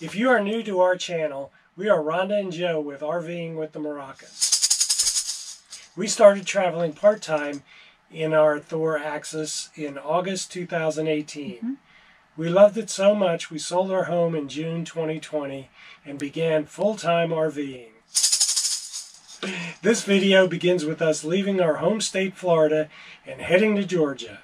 If you are new to our channel, we are Rhonda and Joe with RVing with the Moracas. We started traveling part-time in our Thor Axis in August 2018. We loved it so much we sold our home in June 2020 and began full-time RVing. This video begins with us leaving our home state, Florida, and heading to Georgia.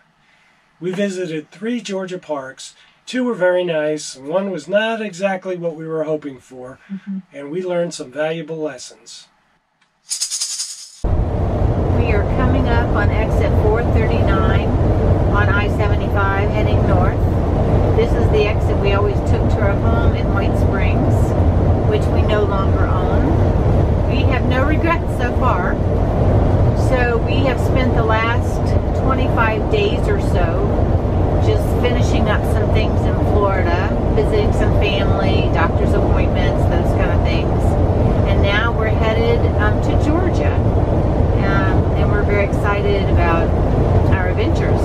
We visited 3 Georgia parks. 2 were very nice, and 1 was not exactly what we were hoping for, and we learned some valuable lessons. We are coming up on exit 439 on I-75 heading north. This is the exit we always took to our home in White Springs, which we no longer own. We have no regrets so far. So we have spent the last 25 days or so just finishing up some things in Florida, visiting some family, doctor's appointments, those kind of things. And now we're headed to Georgia, and we're very excited about our adventures.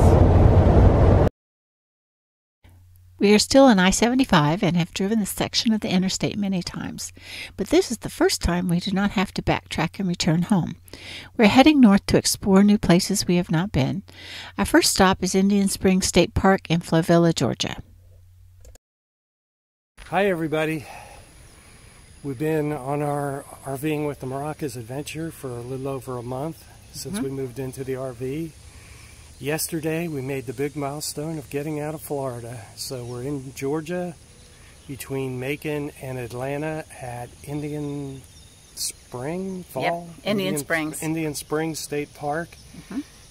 We are still on I-75 and have driven this section of the interstate many times, but this is the first time we do not have to backtrack and return home. We're heading north to explore new places we have not been. Our first stop is Indian Springs State Park in Flovilla, Georgia. Hi everybody. We've been on our RVing with the Moracas adventure for a little over a month since we moved into the RV. Yesterday, we made the big milestone of getting out of Florida. So we're in Georgia between Macon and Atlanta at Indian Spring, Fall? Yep. Indian Springs State Park.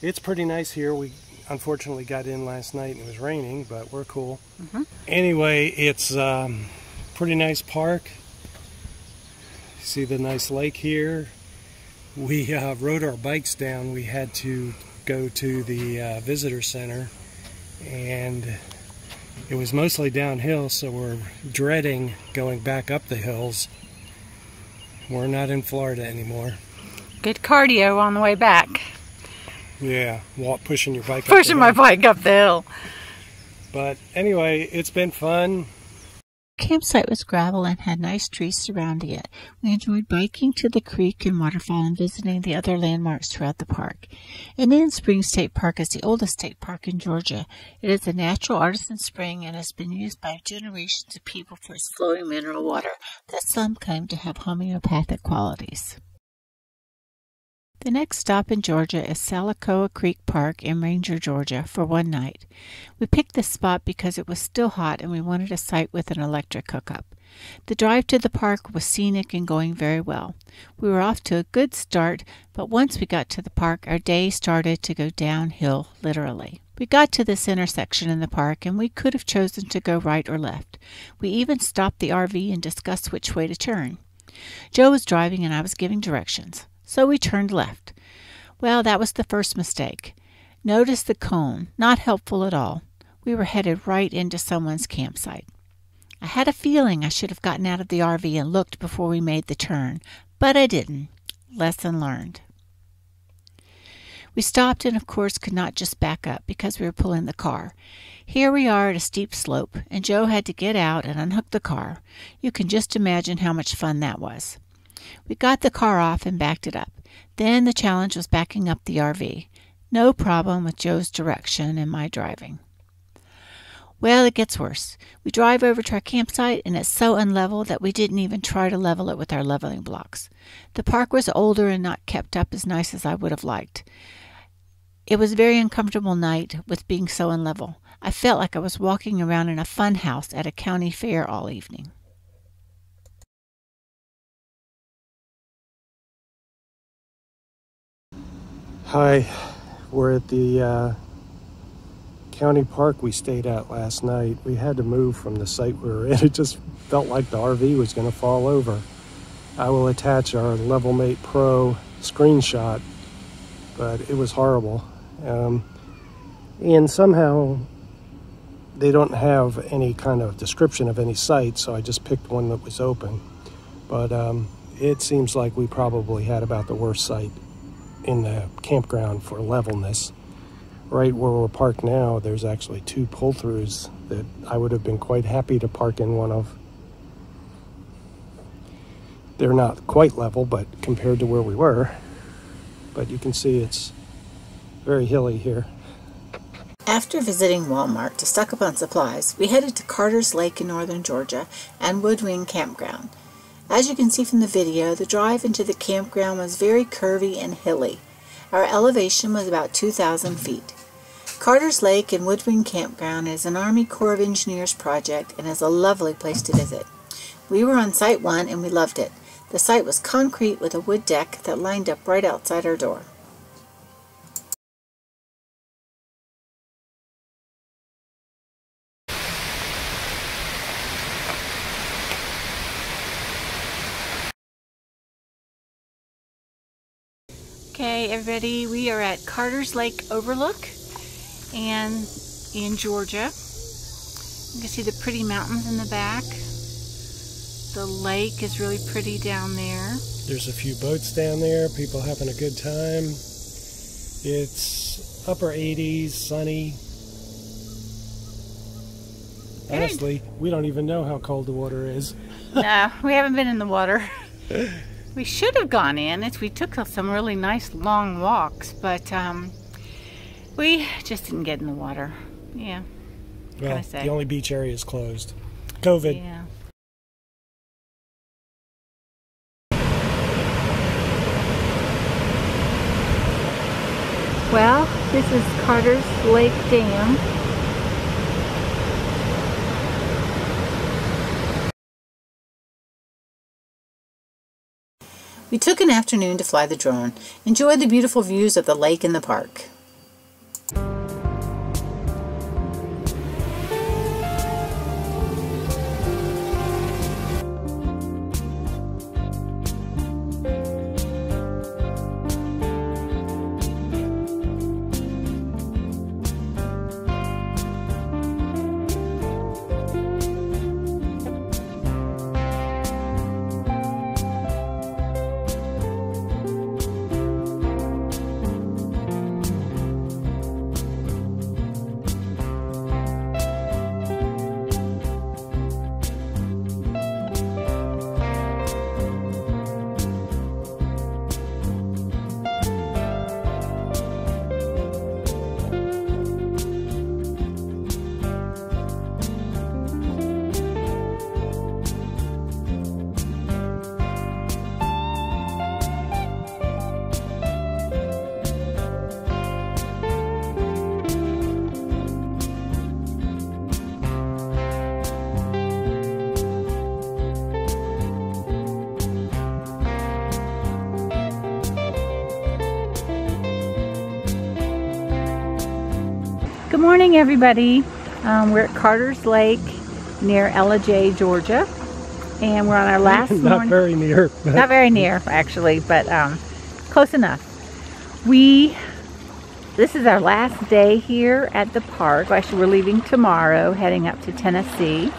It's pretty nice here. We unfortunately got in last night and it was raining, but we're cool. Anyway, it's pretty nice park. See the nice lake here. We rode our bikes down. We had to go to the visitor center, and it was mostly downhill, so we're dreading going back up the hills. We're not in Florida anymore. Good cardio on the way back. Yeah, pushing your bike up the hill. Pushing my bike up the hill. But anyway, it's been fun. Campsite was gravel and had nice trees surrounding it. We enjoyed biking to the creek and waterfall and visiting the other landmarks throughout the park. Indian Springs State Park is the oldest state park in Georgia. It is a natural artisan spring and has been used by generations of people for its flowing mineral water that some claim to have homeopathic qualities. The next stop in Georgia is Salacoa Creek Park in Ranger, Georgia, for one night. We picked this spot because it was still hot and we wanted a site with an electric hookup. The drive to the park was scenic and going very well. We were off to a good start, but once we got to the park, our day started to go downhill, literally. We got to this intersection in the park, and we could have chosen to go right or left. We even stopped the RV and discussed which way to turn. Joe was driving and I was giving directions. So we turned left. Well, that was the first mistake. Notice the cone, not helpful at all. We were headed right into someone's campsite. I had a feeling I should have gotten out of the RV and looked before we made the turn, but I didn't. Lesson learned. We stopped and, of course, could not just back up because we were pulling the car. Here we are at a steep slope, and Joe had to get out and unhook the car. You can just imagine how much fun that was. We got the car off and backed it up. Then the challenge was backing up the RV. No problem with Joe's direction and my driving. Well, it gets worse. We drive over to our campsite and it's so unlevel that we didn't even try to level it with our leveling blocks. The park was older and not kept up as nice as I would have liked. It was a very uncomfortable night with being so unlevel. I felt like I was walking around in a fun house at a county fair all evening. Hi, we're at the county park we stayed at last night. We had to move from the site we were in. It just felt like the RV was going to fall over. I will attach our Levelmate Pro screenshot, but it was horrible. And somehow they don't have any kind of description of any site, so I just picked one that was open. But it seems like we probably had about the worst site in the campground for levelness. Right where we're parked now, there's actually 2 pull-throughs that I would have been quite happy to park in one of. They're not quite level, but compared to where we were. But you can see it's very hilly here. After visiting Walmart to stock up on supplies, we headed to Carter's Lake in northern Georgia and Woodring Campground. As you can see from the video, the drive into the campground was very curvy and hilly. Our elevation was about 2,000 feet. Carter's Lake and Woodring Campground is an Army Corps of Engineers project and is a lovely place to visit. We were on Site 1 and we loved it. The site was concrete with a wood deck that lined up right outside our door. Okay, everybody, we are at Carter's Lake Overlook and in Georgia. You can see the pretty mountains in the back. The lake is really pretty down there. There's a few boats down there, people having a good time. It's upper 80s, sunny. Good. Honestly, we don't even know how cold the water is. No, we haven't been in the water. We should have gone in. We took some really nice long walks, but we just didn't get in the water. Yeah. Well, the only beach area is closed. COVID. Yeah. Well, this is Carter's Lake Dam. We took an afternoon to fly the drone, enjoyed the beautiful views of the lake and the park. Good morning, everybody. We're at Carter's Lake near Ella J, Georgia, and we're on our last morning. Not very near. Not very near, actually, but close enough. This is our last day here at the park. Actually, we're leaving tomorrow, heading up to Tennessee,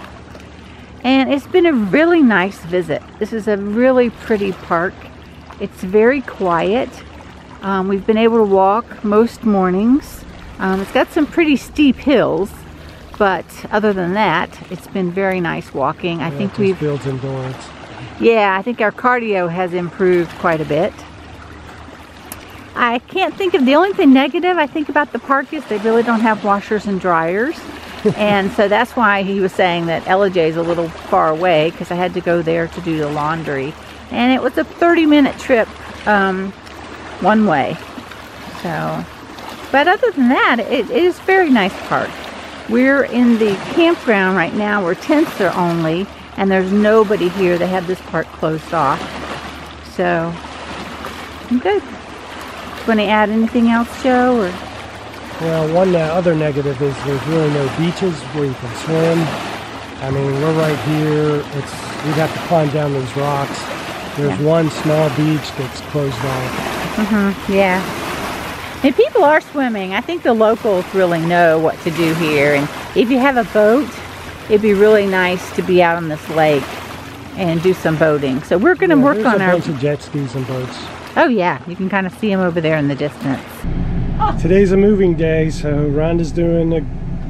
and it's been a really nice visit. This is a really pretty park. It's very quiet. We've been able to walk most mornings. It's got some pretty steep hills, but other than that, it's been very nice walking. Yeah, I think we've built endurance. Yeah, I think our cardio has improved quite a bit. I can't think of the only thing negative I think about the park is they really don't have washers and dryers, and so that's why he was saying that Ella J is a little far away because I had to go there to do the laundry, and it was a 30-minute trip one way. So. But other than that, it is a very nice park. We're in the campground right now where tents are only, and there's nobody here. They have this park closed off. So, I'm good. Want to add anything else, Joe? Or? Well, one other negative is there's really no beaches where you can swim. I mean, we're right here. We'd have to climb down these rocks. There's one small beach that's closed off. Mm-hmm, yeah. And people are swimming. I think the locals really know what to do here. And if you have a boat, it'd be really nice to be out on this lake and do some boating. So we're going to work on our... There's a bunch of jet skis and boats. Oh yeah, you can kind of see them over there in the distance. Oh. Today's a moving day, so Rhonda's doing a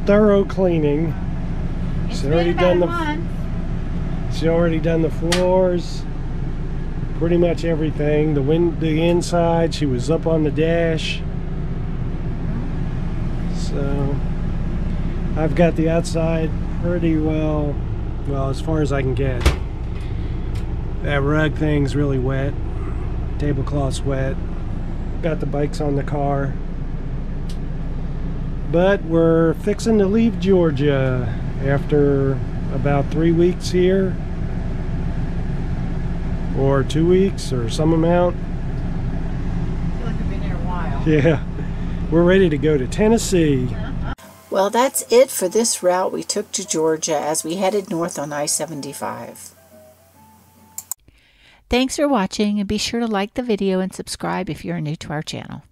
thorough cleaning. She's already done the floors. pretty much everything. The wind, the inside, she was up on the dash. So I've got the outside pretty well, as far as I can get. That rug thing's really wet. Tablecloth's wet. Got the bikes on the car. But we're fixing to leave Georgia after about 3 weeks here, or 2 weeks, or some amount. I feel like we've been here a while. Yeah, we're ready to go to Tennessee. Well, that's it for this route we took to Georgia as we headed north on I-75. Thanks for watching, and be sure to like the video and subscribe if you're new to our channel.